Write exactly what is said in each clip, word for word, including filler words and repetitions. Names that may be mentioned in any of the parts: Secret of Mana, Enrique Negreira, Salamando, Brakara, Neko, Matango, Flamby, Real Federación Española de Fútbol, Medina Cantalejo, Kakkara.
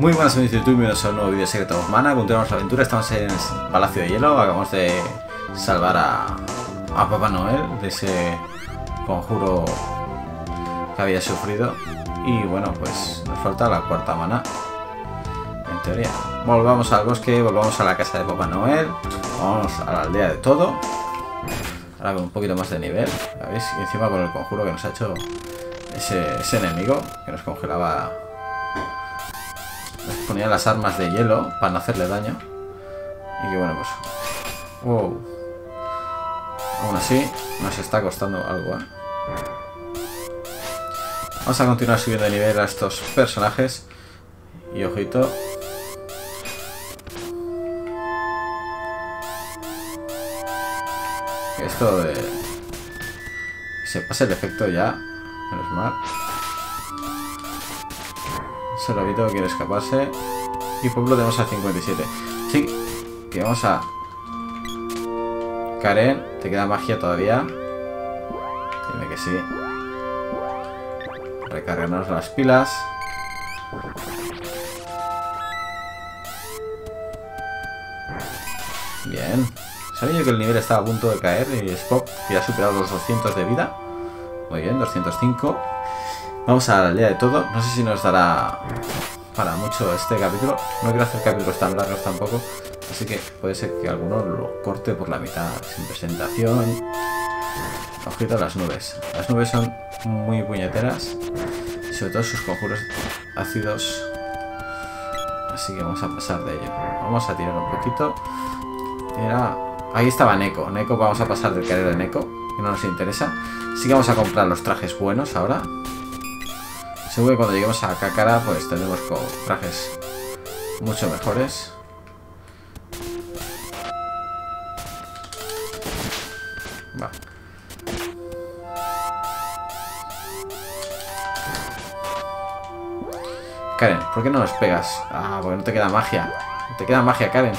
Muy buenas amigos de YouTube, bienvenidos a un nuevo vídeo de Secret of Mana. Continuamos la aventura, estamos en el Palacio de Hielo. Acabamos de salvar a, a Papá Noel de ese conjuro que había sufrido. Y bueno, pues nos falta la cuarta mana, en teoría. Volvamos al bosque, volvamos a la casa de Papá Noel. Vamos a la aldea de todo. Ahora con un poquito más de nivel, ¿sabéis? Y encima con el conjuro que nos ha hecho ese, ese enemigo que nos congelaba. Nos ponía las armas de hielo para no hacerle daño. Y que bueno, pues... wow. Aún así, nos está costando algo, ¿eh? Vamos a continuar subiendo de nivel a estos personajes. Y ojito... esto de... que se pase el efecto ya. Menos mal. Se lo evito, quiere escaparse. Y pueblo tenemos a cincuenta y siete. Sí, que vamos a... Karen, ¿te queda magia todavía? Dime que sí. Recargarnos las pilas. Bien. Sabía yo que el nivel estaba a punto de caer y Spock ya ha superado los doscientos de vida. Muy bien, doscientos cinco. Vamos a la aldea de todo. No sé si nos dará para mucho este capítulo. No quiero hacer capítulos tan largos tampoco. Así que puede ser que alguno lo corte por la mitad sin presentación. Ojito a las nubes. Las nubes son muy puñeteras. Y sobre todo sus conjuros ácidos. Así que vamos a pasar de ello. Vamos a tirar un poquito. Era... ahí estaba Neko. Neko, vamos a pasar del carril de Neko, que no nos interesa. Sí que vamos a comprar los trajes buenos ahora. Seguro que cuando lleguemos a Kakkara, pues tendremos trajes mucho mejores. Va. Karen, ¿por qué no nos pegas? Ah, porque no te queda magia. No te queda magia, Karen.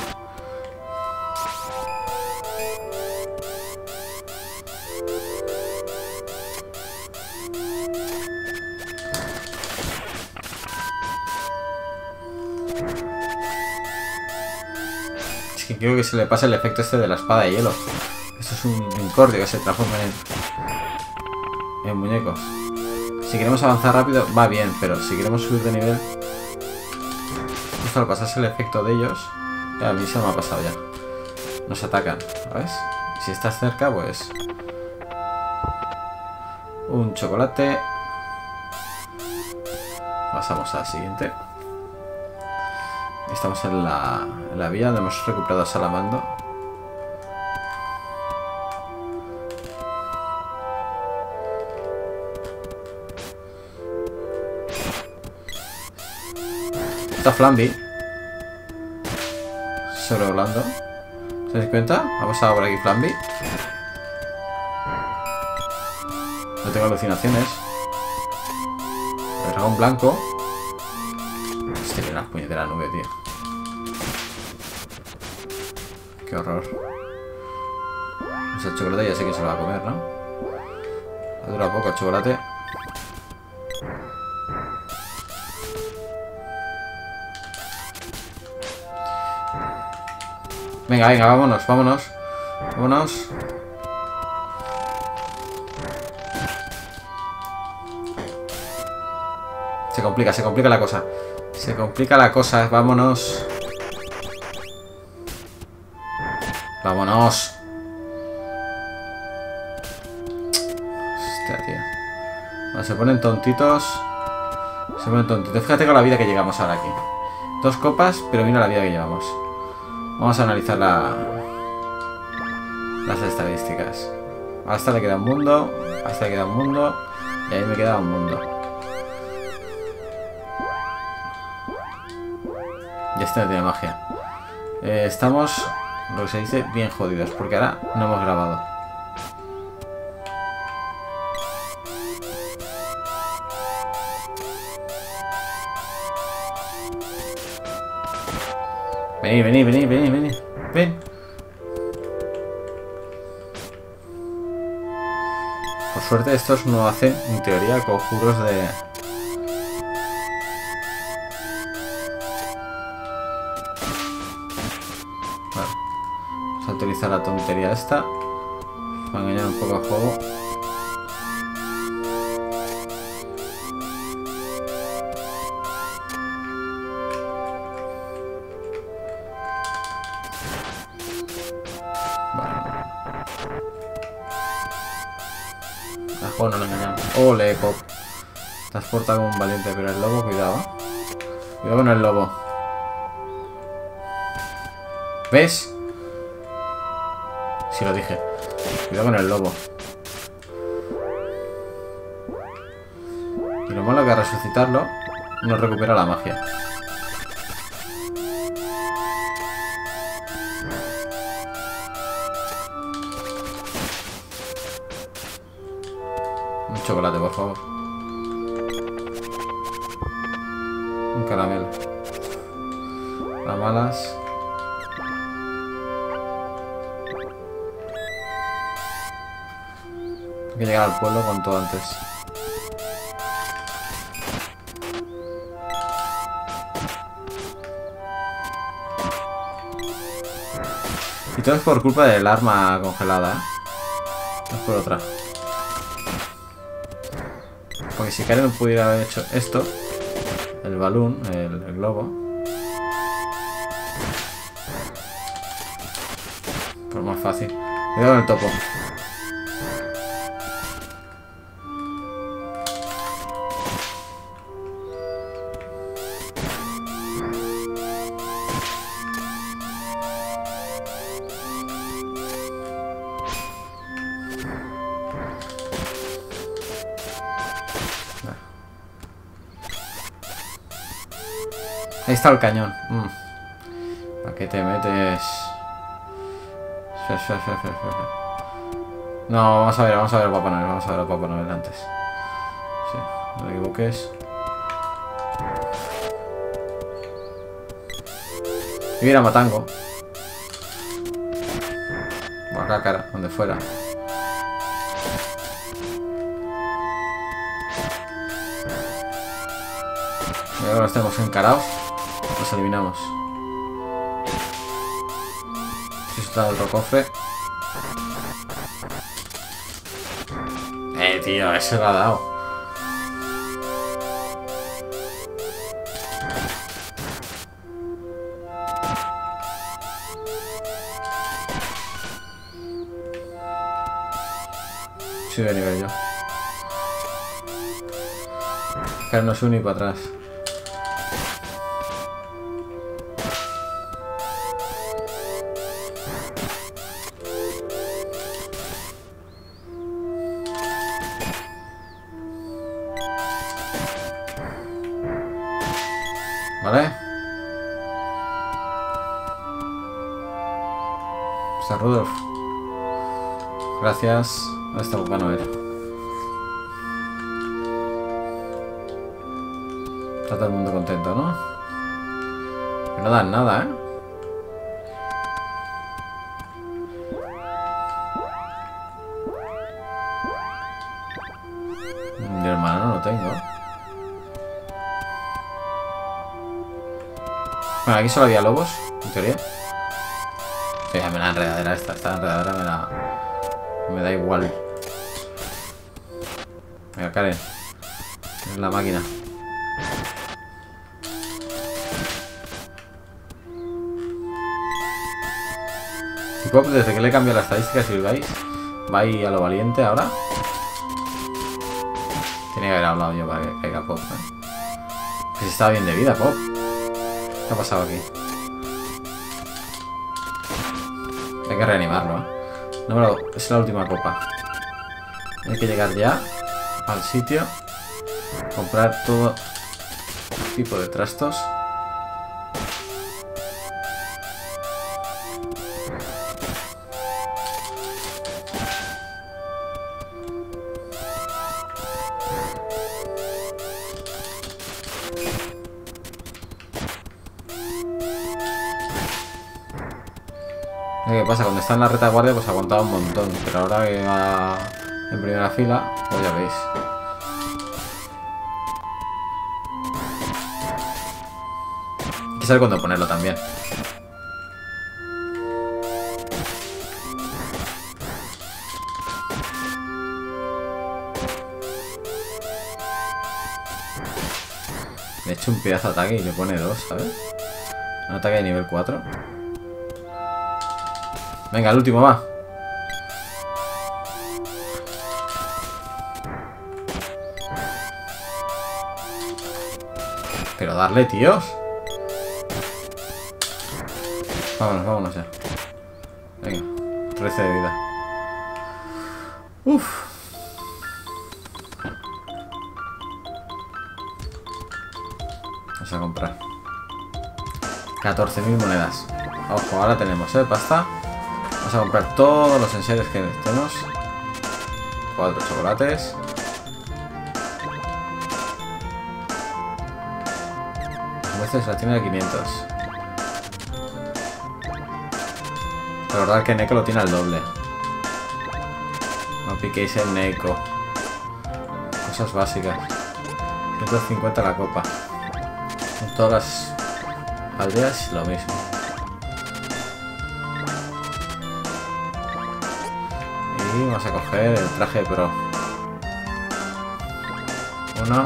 Creo que se le pasa el efecto este de la espada de hielo. Esto es un incordio que se transforma en, en muñecos. Si queremos avanzar rápido va bien, pero si queremos subir de nivel, justo al pasarse el efecto de ellos, ya a mí se me ha pasado ya. Nos atacan, ¿sabes? Si estás cerca, pues... un chocolate. Pasamos al siguiente. Estamos en la, en la vía donde hemos recuperado a Salamando. Está Flamby. Sobrevolando. ¿Se dais cuenta? Ha pasado por aquí Flamby. No tengo alucinaciones. El dragón blanco. Hostia, mira las puñeteras nube, tío. Qué horror. O sea, el chocolate ya sé que se lo va a comer, ¿no? Ha durado poco el chocolate. Venga, venga, vámonos, vámonos. Vámonos. Se complica, se complica la cosa. Se complica la cosa, vámonos. ¡Vámonos! Hostia, tío. Bueno, se ponen tontitos. Se ponen tontitos. Fíjate con la vida que llegamos ahora aquí. Dos copas, pero mira la vida que llevamos. Vamos a analizar la... las estadísticas. A esta le queda un mundo. A esta le queda un mundo. Y a mí me queda un mundo. Y esta no tiene magia. Eh, estamos... lo que se dice, bien jodidos, porque ahora no hemos grabado. Vení, vení, vení, vení, vení. Ven. Por suerte estos no hacen, en teoría, conjuros de... utilizar la tontería esta para engañar un poco al juego. Vale. Al juego no lo engañamos. ¡Ole, pop! Transporta como un valiente, pero el lobo, cuidado. Cuidado con el lobo. ¿Ves? Sí lo dije. Cuidado con el lobo. Y lo malo que al resucitarlo nos recupera la magia. Un chocolate, por favor. Un caramelo. Las malas. Hay que llegar al pueblo cuanto antes. Y todo es por culpa del arma congelada, ¿eh? No es por otra. Porque si Karen pudiera haber hecho esto, el balón, el, el globo, pues más fácil. Cuidado con el topo. Ahí está el cañón. Mm. ¿A qué te metes? No, vamos a ver, vamos a ver el Papá Noel, vamos a ver el Papá Noel antes. Sí, no te equivoques. Y mira, Matango. O a Kakkara, donde fuera. Y ahora los tenemos encarados. Los eliminamos. Eso está otro cofre. Eh, tío, ese lo ha dado. Sí, de nivel yo. Que no sube ni para atrás. ¿Vale? Está Rudolf. Gracias. Ahí está Papá Noel. Está todo el mundo contento, ¿no? Pero no dan nada, ¿eh? Mi hermano no lo tengo. Bueno, aquí solo había lobos, en teoría. Fíjame la enredadera esta, esta enredadera me la... Me da igual. Venga, Karen. Es la máquina. Y pop, desde que le he cambiado la estadística, si veis, va ahí a lo valiente ahora. Tenía que haber hablado yo para que caiga Pop, ¿eh? Pues estaba bien de vida, Pop. ¿Qué ha pasado aquí? Hay que reanimarlo, ¿eh? No me lo... Es la última copa. Hay que llegar ya al sitio. Comprar todo tipo de trastos. ¿Qué pasa? Cuando está en la retaguardia pues aguantaba un montón, pero ahora que va en primera fila, pues ya veis. Hay que saber cuándo ponerlo también. Le echo un pedazo de ataque y le pone dos, ¿sabes? Un ataque de nivel cuatro. Venga, el último va. Pero darle, tíos. Vámonos, vámonos ya. Venga, trece de vida. Uff. Vamos a comprar catorce mil monedas. Ojo, ahora tenemos, ¿eh? Pasta. Vamos a comprar todos los enseres que tenemos. Cuatro chocolates. A veces la tiene de quinientos. Recordad que Neko lo tiene al doble. No piquéis en Neko. Cosas básicas. ciento cincuenta la copa. En todas las aldeas lo mismo. Y vamos a coger el traje pro. Uno,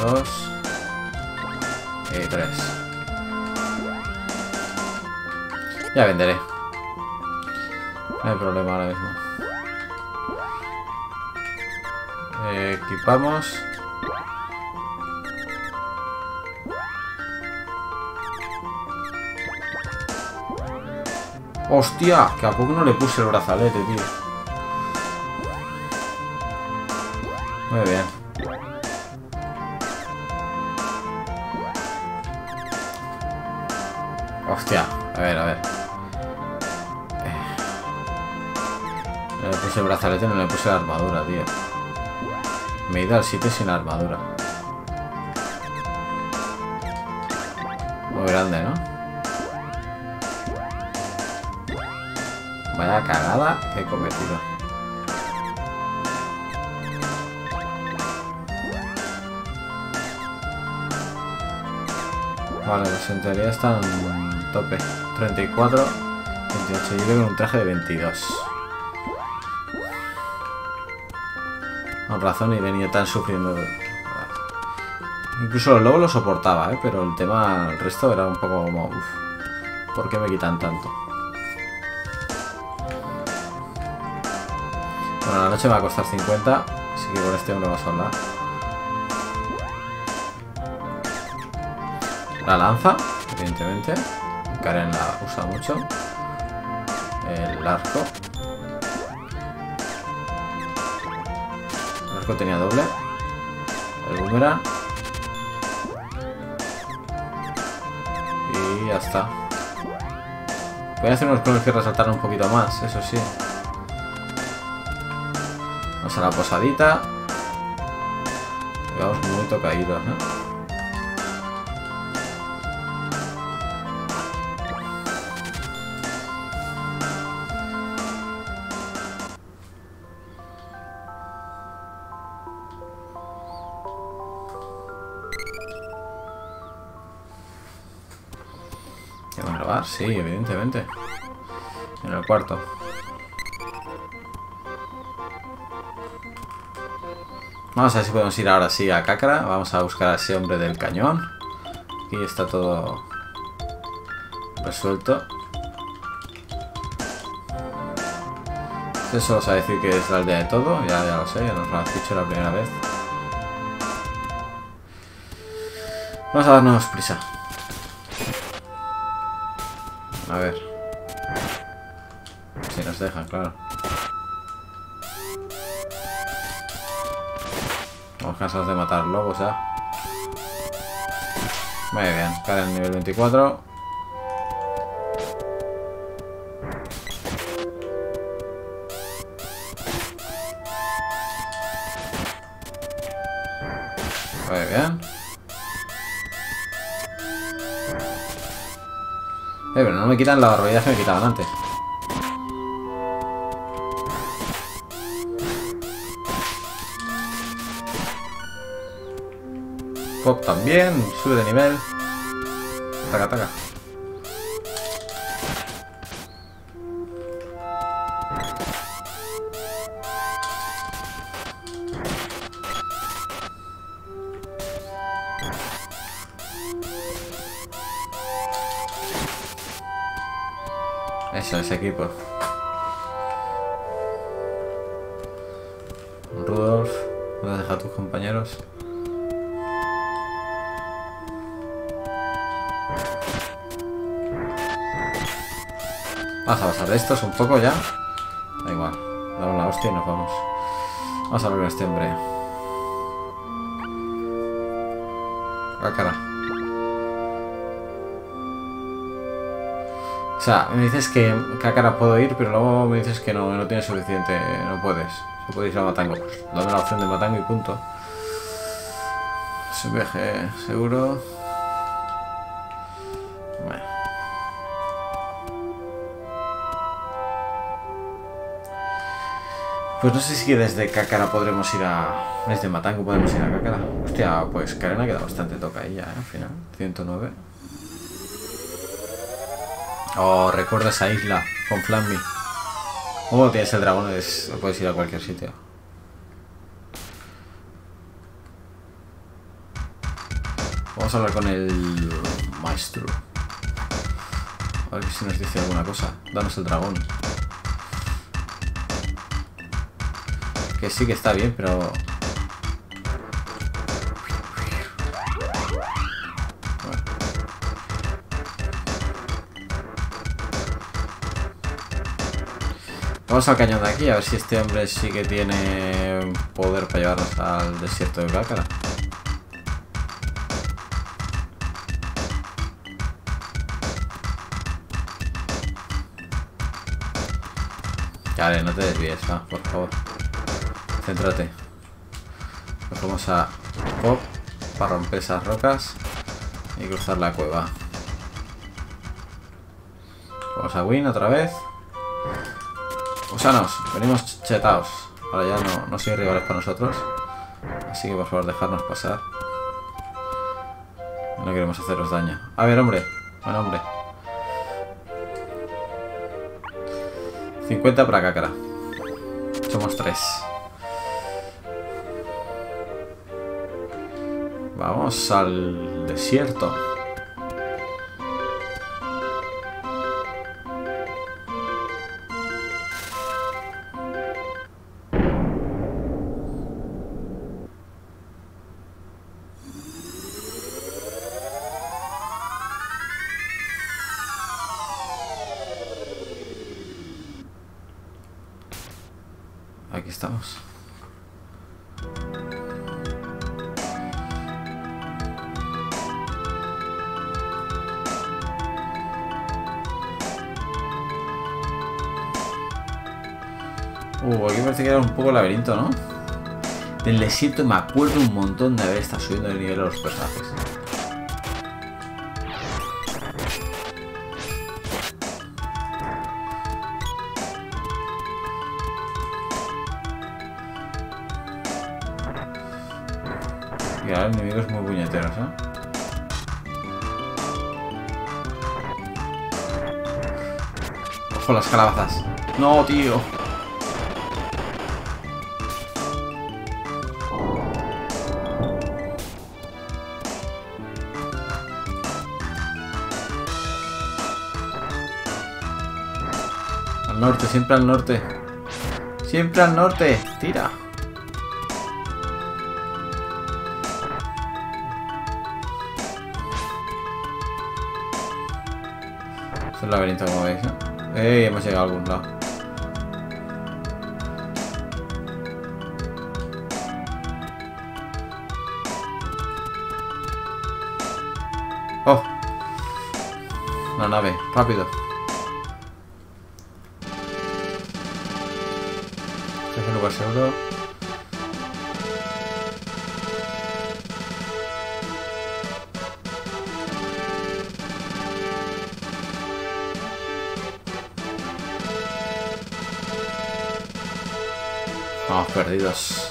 dos y tres. Ya venderé. No hay problema ahora mismo. Equipamos. ¡Hostia! Que a poco no le puse el brazalete, tío. Muy bien. ¡Hostia! A ver, a ver. No le puse el brazalete, no le puse la armadura, tío. Me he ido al sitio sin armadura. Muy grande, ¿no? Vaya cagada he cometido. Vale, pues en teoría están en tope. treinta y cuatro, veintiocho. Yo tengo un traje de veintidós. Con razón y venía tan sufriendo. Incluso los lobos lo soportaba, ¿eh? Pero el tema, el resto era un poco como... Uf, ¿por qué me quitan tanto? Bueno, la noche me va a costar cincuenta, así que con este hombre vamos a hablar. La lanza, evidentemente. Karen la usa mucho. El arco. El arco tenía doble. El boomerang. Y ya está. Voy a hacer unos clones que resaltaron un poquito más, eso sí. Vamos a la posadita. Vamos muy tocaídos, ¿no? ¿Qué van a grabar? Sí, evidentemente. En el cuarto. Vamos a ver si podemos ir ahora sí a Kakkara. Vamos a buscar a ese hombre del cañón. Aquí está todo resuelto. Eso os va a decir que es la aldea de todo. Ya, ya lo sé, ya nos lo han dicho la primera vez. Vamos a darnos prisa. A ver. Si nos dejan, claro. Estamos cansados de matar lobos ya. Muy bien, Karen nivel veinticuatro. Muy bien. Eh, pero no me quitan la barbaridad que me quitaban antes. Pop también, sube de nivel. Ataca, ataca. Eso es, equipo. Rudolf, ¿dónde deja a tus compañeros? Vamos a pasar de estos un poco ya. Da igual, damos la hostia y nos vamos. Vamos a ver a este hombre. Brakara. O sea, me dices que Kakkara puedo ir, pero luego me dices que no, no tienes suficiente, no puedes. No podéis ir a Matango. Pues dame la opción de Matango y punto. Es un viaje seguro. Bueno. Pues no sé si desde Kakkara podremos ir a... Desde Matango podemos ir a Kakkara. Hostia, pues Karen ha quedado bastante toca ahí ya, ¿eh? Al final. ciento nueve. Oh, recuerda esa isla con Flamby. Oh, tienes el dragón, es... puedes ir a cualquier sitio. Vamos a hablar con el maestro. A ver si nos dice alguna cosa. Danos el dragón. Que sí que está bien, pero... Vamos al cañón de aquí, a ver si este hombre sí que tiene poder para llevarnos al desierto de Brakara. Vale, no te desvíes, va, por favor. Céntrate. Nos vamos a pop para romper esas rocas y cruzar la cueva. Vamos a win otra vez. Gusanos, venimos chetaos. Ahora ya no, no sois rivales para nosotros. Así que por favor dejadnos pasar. No queremos haceros daño. A ver, hombre. Buen hombre. cincuenta para Kakkara. Somos tres. Vamos al desierto. Aquí estamos. Uh, aquí parece que era un poco laberinto, ¿no? Del desierto me acuerdo un montón de haber estado subiendo el nivel de los personajes. Y ahora enemigos muy puñeteros, ¿eh? Ojo las calabazas. No, tío. Al norte, siempre al norte. Siempre al norte. Tira. El laberinto, como veis, ¿no? ¡Ey! Hemos llegado a algún lado. ¡Oh! Una nave, rápido. Este es un lugar seguro. Vamos perdidos.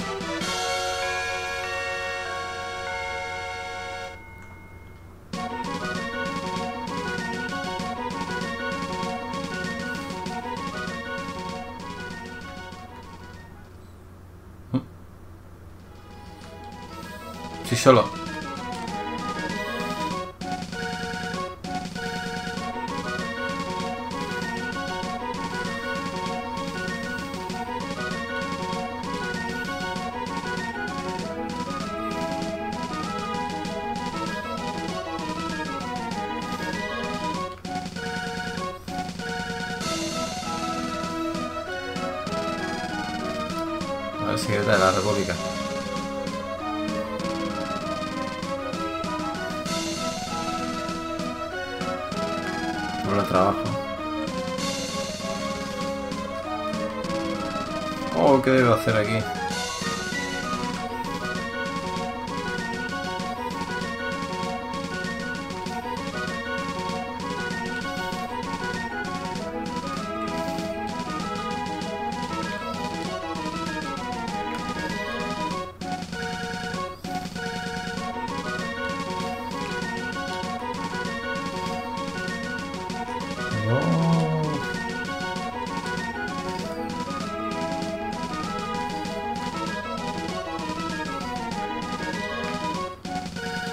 Sí, solo. secreta de la República. No lo trabajo. Oh, ¿qué debo hacer aquí?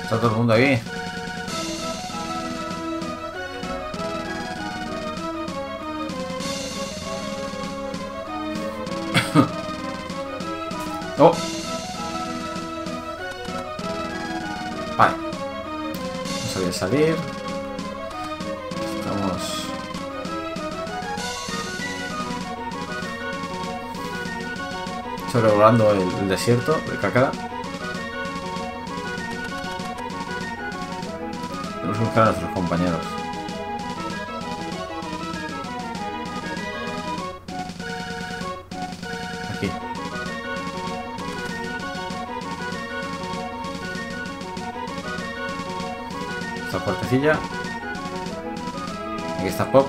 Está todo el mundo aquí. Oh. Vale. No sabía salir. Estamos. Sobrevolando el, el desierto de Kakkara. Buscar a nuestros compañeros. Aquí. Esta puertecilla. Aquí está Pop.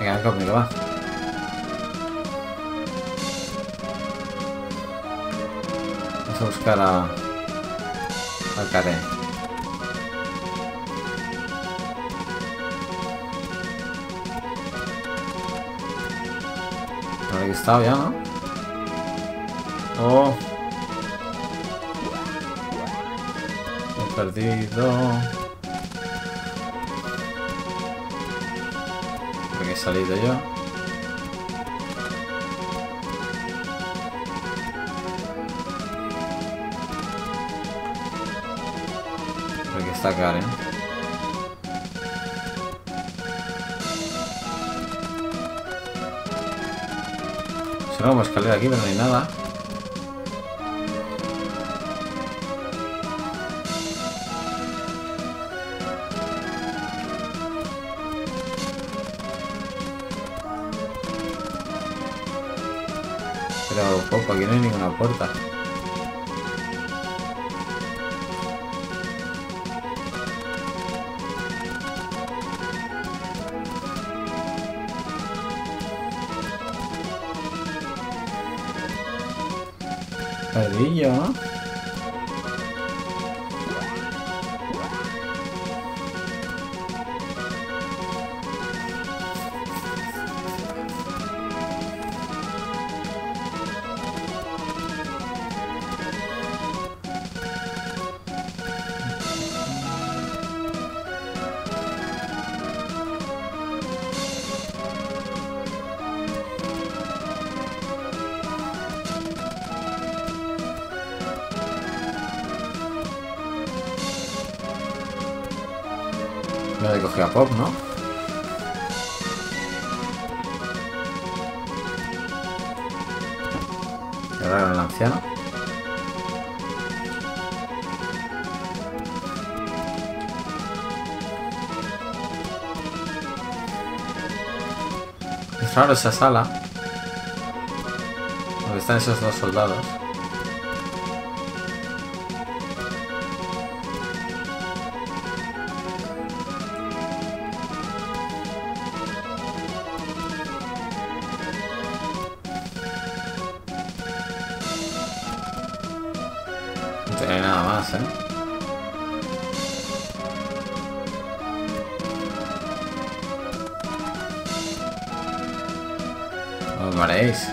Venga, conmigo, va. Vamos a buscar a... al Karen. No he estado ya, ¿no? Oh. He perdido... he salido yo. Creo que está Karen. Si no, vamos a escalar aquí, pero no hay nada. Pero poco, aquí no hay ninguna puerta. Perdido, ¿no? De coger a Pop, ¿no? Y ahora con el anciano. Es raro esa sala donde están esos dos soldados. Nada más, ¿eh? No me mareéis.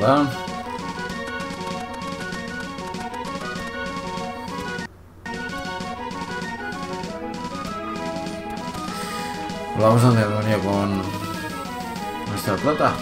¿verdad? Vamos al demonio con nuestra plata.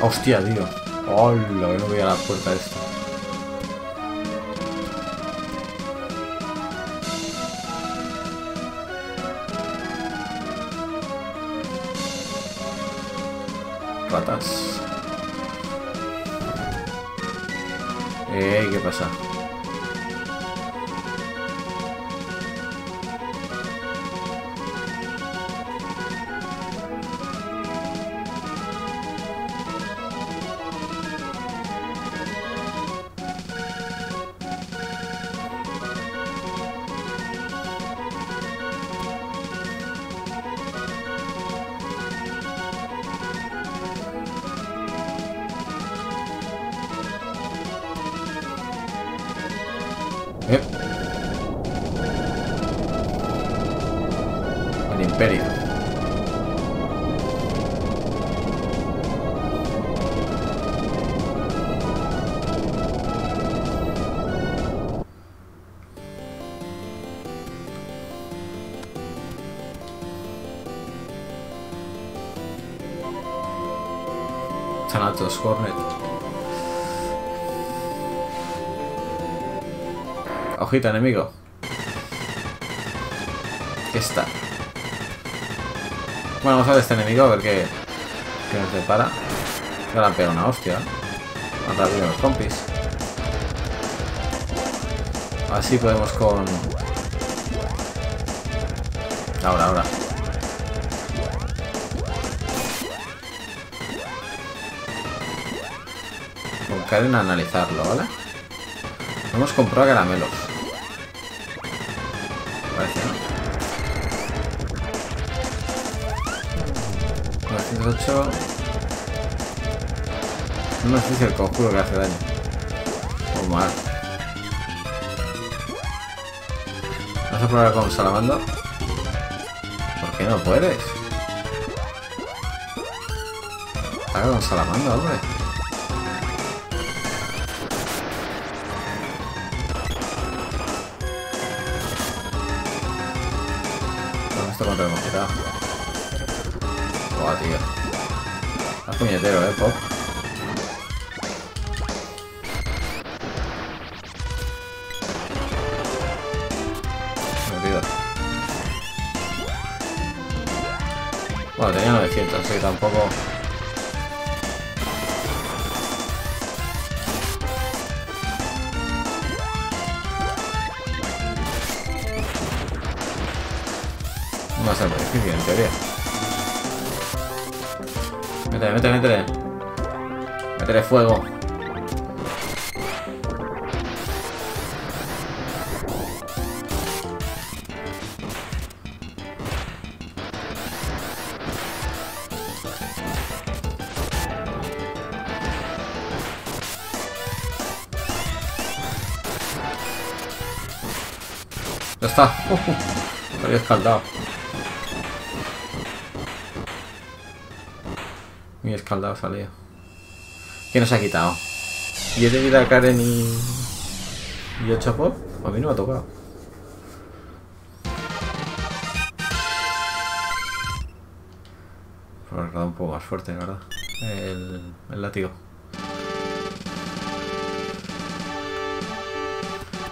Hostia, tío. Hola, que no voy a la puerta esta. Ratas. Eh, ¿qué pasa? Thanatos, Hornet. Hojita, enemigo. ¿Qué está? Bueno, vamos a ver este enemigo, a ver qué, qué nos depara. Ya le han pegado una hostia. Vamos a abrir los compis. Así podemos con... Ahora, ahora. En analizarlo, ¿vale? Hemos comprado caramelos. Parece, ¿no? novecientos ocho. No nos dice el conjuro que hace daño. O mal. Vamos a probar con Salamando. ¿Por qué no puedes? Ataca con Salamando, hombre. Contra el mosquetado. Buah, tío. Estás puñetero, eh, Pop. Metido. Bueno, tenía novecientos, así que tampoco... Va a ser muy difícil, en teoría. Métele, métele, métele. Métele fuego. Ya está. Uh, uh. Me había escaldado. Muy escaldado salía. ¿Qué nos ha quitado? siete vida a Karen y... y ocho a Pop. A mí no me ha tocado. Pero me ha quedado un poco más fuerte, la verdad. El, el látigo.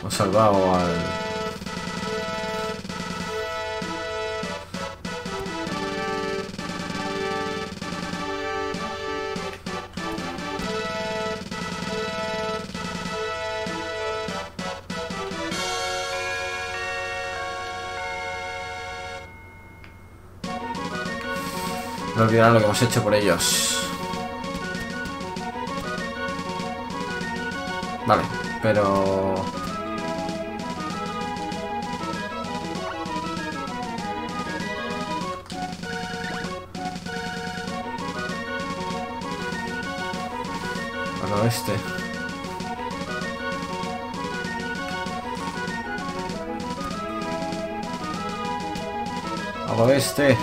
Hemos salvado al... No olvidarán lo que hemos hecho por ellos. Vale, pero... al oeste. Al oeste.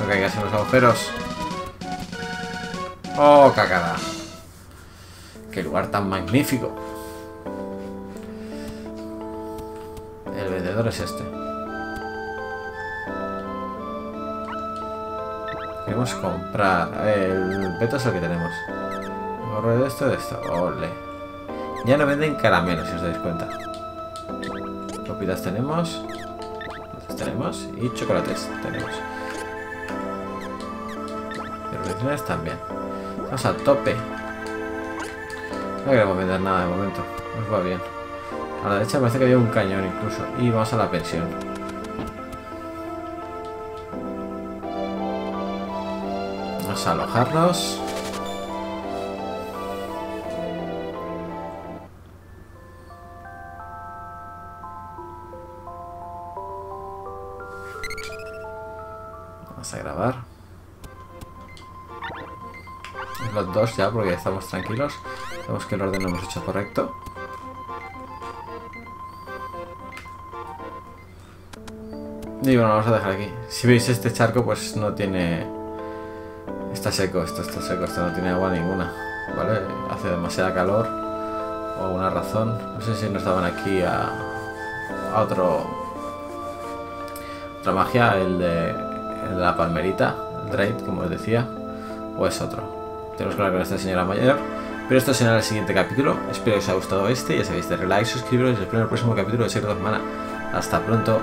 Lo que hay que hacer los agujeros. Oh, Kakkara. Qué lugar tan magnífico. El vendedor es este. Queremos comprar. El peto es el que tenemos. Gorro de esto, de esto. Ole. Ya no venden caramelos, si os dais cuenta. Copitas tenemos. Las tenemos. Y chocolates tenemos. Pero también. Vamos a tope. No queremos vender nada de momento. Nos va bien. A la derecha parece que había un cañón incluso. Y vamos a la pensión. Vamos a alojarnos. Vamos a grabar. Los dos ya, porque estamos tranquilos. Sabemos que el orden lo hemos hecho correcto. Y bueno, vamos a dejar aquí. Si veis este charco, pues no tiene... Está seco, esto está seco, esto no tiene agua ninguna, ¿vale? Hace demasiada calor, o alguna razón. No sé si nos daban aquí a, a otro... Otra magia, el de, el de la palmerita, el Draid, como os decía, o es otro. Tenemos que hablar con esta señora mayor. Pero esto será el siguiente capítulo. Espero que os haya gustado este. Ya sabéis, de like, suscribiros y os espero en el próximo capítulo de Secret of Mana. Hasta pronto.